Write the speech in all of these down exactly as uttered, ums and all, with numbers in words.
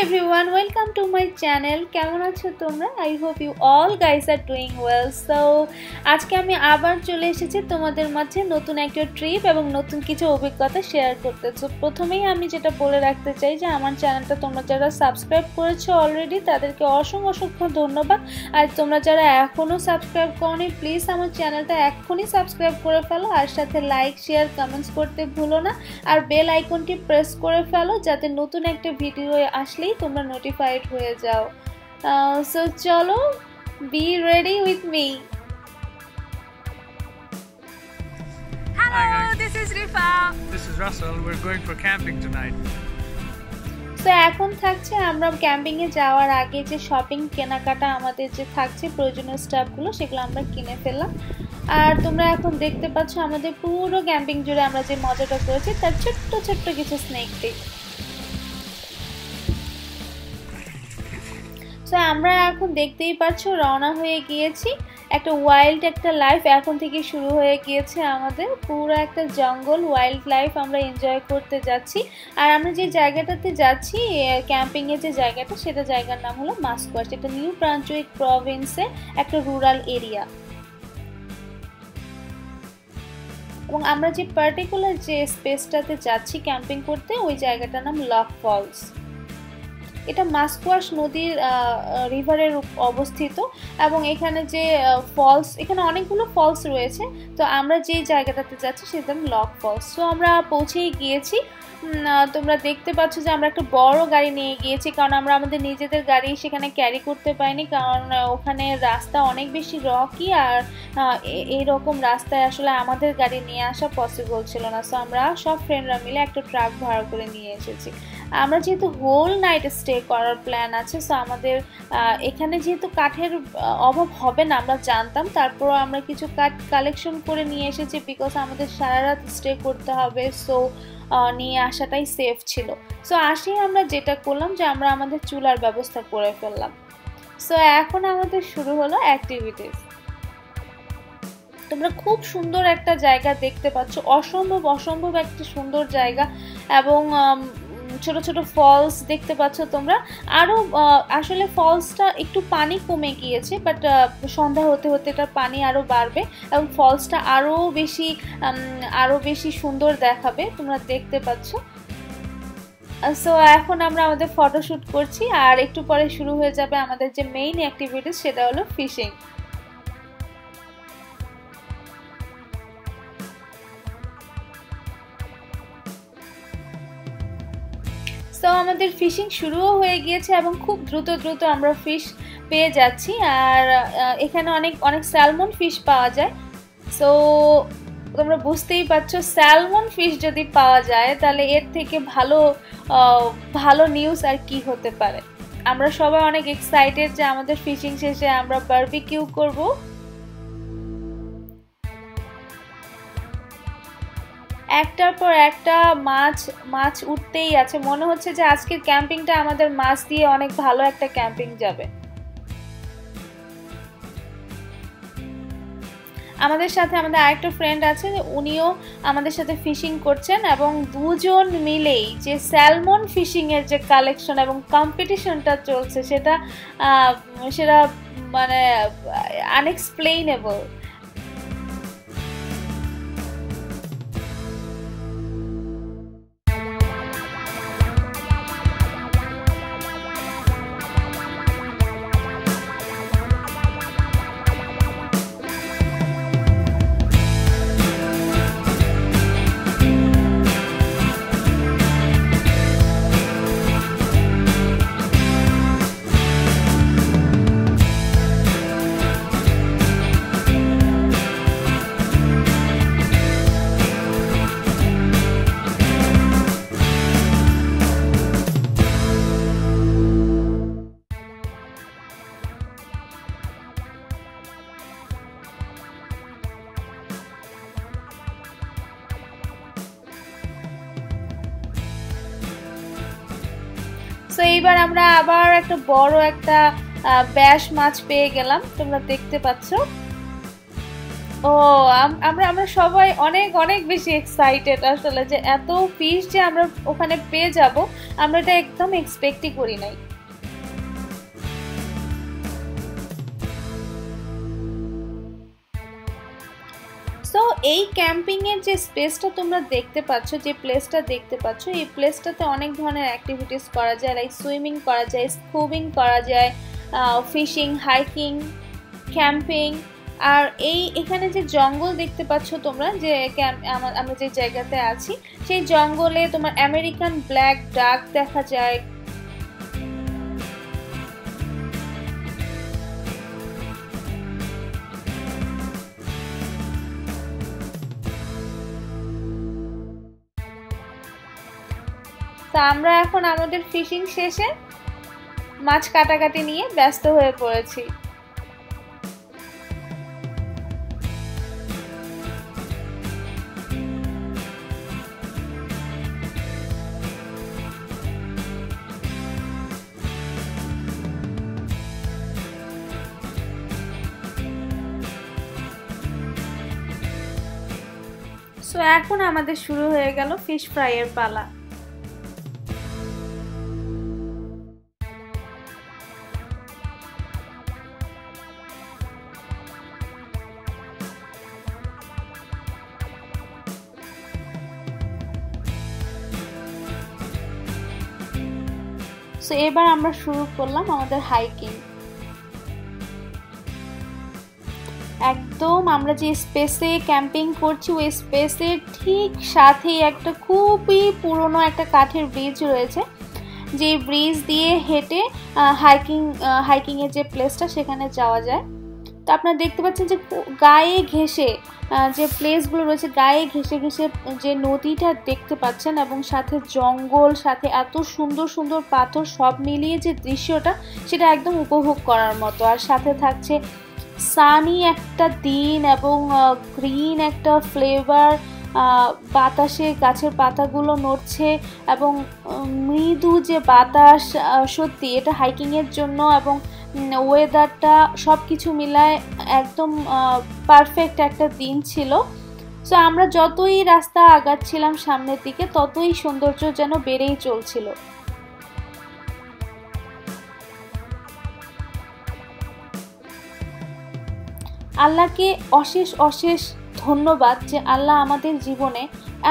Everyone welcome to my channel केमन आछो तोमरा I hope you all guys are doing well. So आज के आमी आबार चले एसेछि तोमादेर माझे नतून एकटा ट्रिप एबं नतून किछु अभिज्ञता शेयर करते। सो प्रथमेई आमी जेटा बोले राखते चाइ जे आमार चैनलटा तोमरा जारा सबस्क्राइब करेछो अलरेडी तादेरके असंख्य असंख्य धन्यवाद। आर तोमरा जारा एखोनो सबस्क्राइब करोनि प्लिज आमार चैनलटा एखोनी सबस्क्राइब करे फेलो आर साथे लाइक शेयर कमेंट्स करते भूलो ना आर बेल आइकनटी प्रेस करे फेलो जाते नतून एकटा भिडियो आसले तुम्हारा नोटिफाइड हो जाओ। सो चलो be ready with me. Hello this is Rifa, this is Rasel, we are going for camping tonight. तो एखन थाकছে আমরা ক্যাম্পিং এ যাওয়ার আগে যে শপিং কেনাকাটা আমাদের যে থাকছে প্রয়োজনীয় স্টাফগুলো সেগুলো আমরা কিনে ফেললাম। আর তোমরা এখন দেখতে পাচ্ছ আমাদের পুরো ক্যাম্পিং জুড়ে আমরা যে মজাটা করেছি তার ছোট ছোট কিছু স্ন্যাক টিপ। तो आम्रा एखन देखतेई पाच्छो रवाना हये गियेछि एकटा वाइल्ड एकटा लाइफ एखन थेके शुरू हये गियेछे आमादेर पुरो एकटा जंगल वाइल्ड लाइफ आम्रा एनजय करते जाच्छि। आर आम्रा जे जायगाटाते जाच्छि कैम्पिंग एर जे जायगाटा सेटा जायगार नाम हलो मास्कोवा, सेटा निउ ब्रांचुइक प्रविन्से एकटा रूरल एरिया। एबं आम्रा जे पार्टिकुलार जे स्पेसटाते जाच्छि कैम्पिंग करते ओई जायगाटार नाम लक फल्स। এটা মাস্কোয়াশ নদীর রিভারের অবস্থিত এবং এখানে যে ফলস, এখানে অনেকগুলো ফলস রয়েছে। তো আমরা যে জায়গাটাতে যাচ্ছি সেটা লক ফলস। তো আমরা পৌঁছেই গিয়েছি। তোমরা দেখতে পাচ্ছ যে আমরা একটা বড় গাড়ি নিয়ে গিয়েছি কারণ আমরা আমাদের নিজেদের গাড়ি সেখানে ক্যারি করতে পারিনি কারণ ওখানে রাস্তা অনেক বেশি রকি আর এইরকম রাস্তায় আসলে আমাদের গাড়ি নিয়ে আসা পসিবল ছিল না। সো আমরা সব ফ্রেন্ডরা মিলে একটা ট্রাক ভাড়া করে নিয়ে এসেছি। আমরা যেহেতু হোল নাইট স্টে করার প্ল্যান আছে সো আমাদের এখানে যেহেতু কাঠের অভাব হবে না আমরা জানতাম, তারপরও আমরা কিছু কাঠ কালেকশন করে নিয়ে এসেছি বিকজ আমাদের সারা রাত স্টে করতে হবে। সো নিয়ে আসাটাই সেফ ছিল। সো আসি আমরা যেটা করলাম যে আমরা আমাদের চুলার ব্যবস্থা করে ফেললাম। সো এখন আমাদের শুরু হলো অ্যাক্টিভিটিস। তোমরা খুব সুন্দর একটা জায়গা দেখতে পাচ্ছ, অসম্ভব অসম্ভব একটা সুন্দর জায়গা এবং ছোট ছোট ফলস দেখতে পাচ্ছ তোমরা। আরও আসলে ফলসটা একটু পানি কমে গিয়েছে বাট সন্ধ্যা হতে হতে এটার পানি আরও বাড়বে এবং ফলসটা আরও বেশি আরও বেশি সুন্দর দেখাবে তোমরা দেখতে পাচ্ছ। সো এখন আমরা আমাদের ফটোশ্যুট করছি আর একটু পরে শুরু হয়ে যাবে আমাদের যে মেইন অ্যাক্টিভিটিস সেটা হলো ফিশিং। তো আমাদের ফিশিং শুরুও হয়ে গিয়েছে এবং খুব দ্রুত দ্রুত আমরা ফিশ পেয়ে যাচ্ছি আর এখানে অনেক অনেক স্যালমন ফিশ পাওয়া যায়। সো তোমরা বুঝতেই পারছো স্যালমন ফিশ যদি পাওয়া যায় তাহলে এর থেকে ভালো ভালো নিউজ আর কি হতে পারে। আমরা সবাই অনেক এক্সাইটেড যে আমাদের ফিশিং শেষে আমরা বারবিকিউ করবো। একটার পর একটা মাছ মাছ উঠতেই আছে, মনে হচ্ছে যে আজকের ক্যাম্পিংটা আমাদের মাছ দিয়ে অনেক ভালো একটা ক্যাম্পিং যাবে। আমাদের সাথে আমাদের আরেকটা ফ্রেন্ড আছে উনিও আমাদের সাথে ফিশিং করছেন এবং দুজন মিলেই যে স্যালমন ফিশিংয়ের যে কালেকশন এবং কম্পিটিশনটা চলছে সেটা সেটা মানে আনএক্সপ্লেইনেবল। তো এইবার আমরা আবার একটা বড় একটা ব্যাশ মাছ পেয়ে গেলাম তোমরা দেখতে পাচ্ছ। ओ आम्रा आम्रा सबाई अनेक अनेक बेशी एक्साइटेड आसले जे एतो फिश जे आम्रा ओखाने पेये जाबो आम्रा एटा एकदम एक्सपेक्टই করি নাই। सो এই ক্যাম্পিং এর যে স্পেসটা তোমরা দেখতে পাচ্ছ যে প্লেসটা দেখতে পাচ্ছ এই প্লেসটাতে অনেক ধরনের অ্যাক্টিভিটিস করা যায় লাইক সুইমিং করা যায় স্কুবিং করা যায় ফিশিং হাইকিং ক্যাম্পিং আর এই এখানে যে জঙ্গল দেখতে পাচ্ছ তোমরা যে আমরা যে জায়গাতে আছি সেই জঙ্গলে তোমার আমেরিকান ব্ল্যাক ডাক দেখা যায়। তো আমরা এখন আমাদের ফিশিং শেষে মাছ কাটাকাটি নিয়ে ব্যস্ত হয়ে পড়েছি। সো এখন আমাদের শুরু হয়ে গেল ফিশ ফ্রাই এর পালা। সো এবার আমরা শুরু করলাম আমাদের হাইকিং। একদম আমরা যে স্পেসে ক্যাম্পিং করছি ওই স্পেসের ঠিক সাথেই একটা খুবই পুরনো একটা কাঠের ব্রিজ রয়েছে যে ব্রিজ দিয়ে হেঁটে হাইকিং হাইকিংয়ের যে প্লেসটা সেখানে যাওয়া যায়। তো আপনারা দেখতে পাচ্ছেন যে গায়ে ঘেঁষে যে প্লেসগুলো রয়েছে গায়ে ঘেঁষে ঘেঁষে যে নদীটা দেখতে পাচ্ছেন এবং সাথে জঙ্গল সাথে এত সুন্দর সুন্দর পাথর সব মিলিয়ে যে দৃশ্যটা সেটা একদম উপভোগ করার মতো। আর সাথে থাকছে সানি একটা দিন এবং গ্রিন একটা ফ্লেভার বাতাসে গাছের পাতাগুলো নড়ছে এবং মৃদু যে বাতাস সত্যি এটা হাইকিংয়ের জন্য এবং ওয়েদারটা সব কিছু মিলায় একদম পারফেক্ট একটা দিন ছিল। সো আমরা যতই রাস্তা আগাচ্ছিলাম সামনের দিকে ততই সৌন্দর্য যেন বেড়েই চলছিল। আল্লাহকে অশেষ অশেষ ধন্যবাদ যে আল্লাহ আমাদের জীবনে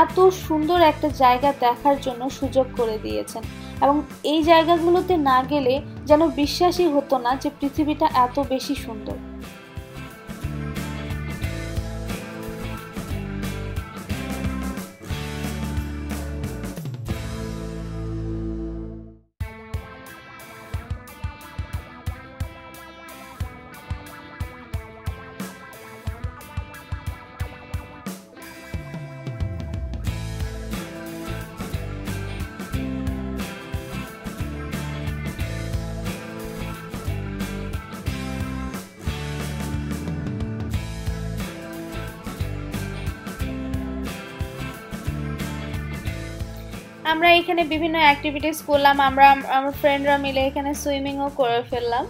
এত সুন্দর একটা জায়গা দেখার জন্য সুযোগ করে দিয়েছেন এবং এই জায়গাগুলোতে না গেলে যেন বিশ্বাসই হতো না যে পৃথিবীটা এত বেশি সুন্দর। আমরা এখানে বিভিন্ন অ্যাক্টিভিটিস করলাম আমরা আমার ফ্রেন্ডরা মিলে এখানে সুইমিংও করে ফেললাম।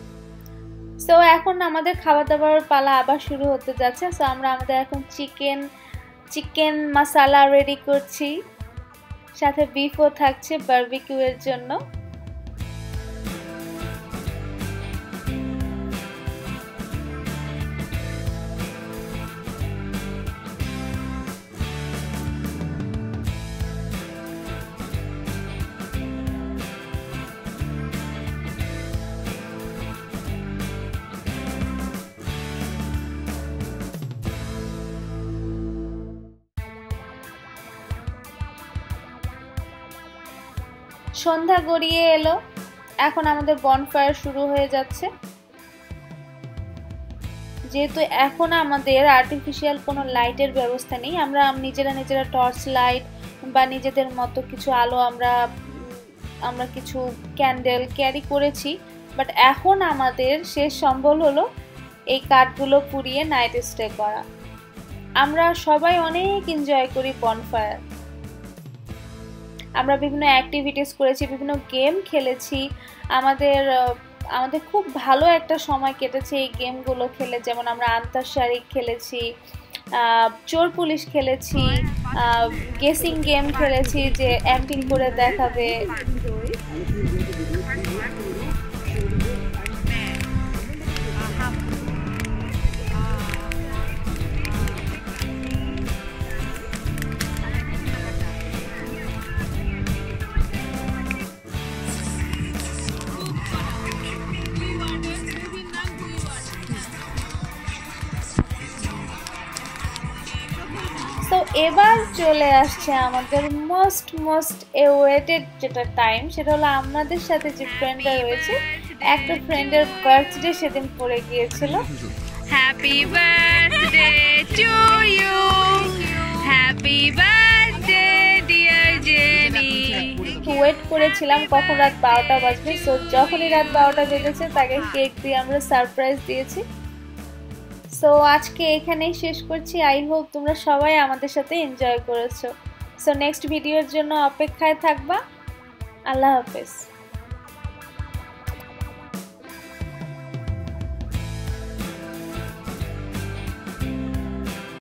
সো এখন আমাদের খাওয়া দাওয়ার পালা আবার শুরু হতে যাচ্ছে। সো আমরা আমাদের এখন চিকেন চিকেন মশালা রেডি করছি সাথে বিফও থাকছে বারবিকিউয়ের জন্য। সন্ধ্যা গড়িয়ে এলো, এখন আমাদের বনফায়ার শুরু হয়ে যাচ্ছে। যেহেতু এখন আমাদের আর্টিফিশিয়াল কোনো লাইটের ব্যবস্থা নেই আমরা নিজেরা নিজেরা টর্চ লাইট বা নিজেদের মতো কিছু আলো আমরা আমরা কিছু ক্যান্ডেল ক্যারি করেছি। বাট এখন আমাদের শেষ সম্বল হলো এই কাঠগুলো পুড়িয়ে নাইট স্টে করা। আমরা সবাই অনেক এনজয় করি বনফায়ার। আমরা বিভিন্ন অ্যাক্টিভিটিস করেছি বিভিন্ন গেম খেলেছি আমাদের আমাদের খুব ভালো একটা সময় কেটেছে এই গেমগুলো খেলে। যেমন আমরা আন্তঃসারিক খেলেছি चोर पुलिस खेलेছি, গেসিং গেম খেলেছি যে অ্যাক্টিং করে দেখাবে। तो এবার চলে আসছে আমাদের মোস্ট মোস্ট এওয়েটেড যেটা টাইম, সেটা হলো আমাদের সাথে যে ফ্রেন্ডটা রয়েছে, একটা ফ্রেন্ডের বার্থডে সেদিন পড়ে গিয়েছিল। Happy birthday to you, happy birthday dear Jenny. Wait করেছিলাম কখন রাত বারোটা বাজবে, সো যখনই রাত বারোটা বেজেছে তাকে কেক দিয়ে আমরা সারপ্রাইজ দিয়েছি। সো আজকে এখানেই শেষ করছি। আই হোপ তোমরা সবাই আমাদের সাথে এনজয় করেছো। সো নেক্সট ভিডিওর জন্য অপেক্ষায় থাকবা। আল্লাহ হাফেজ।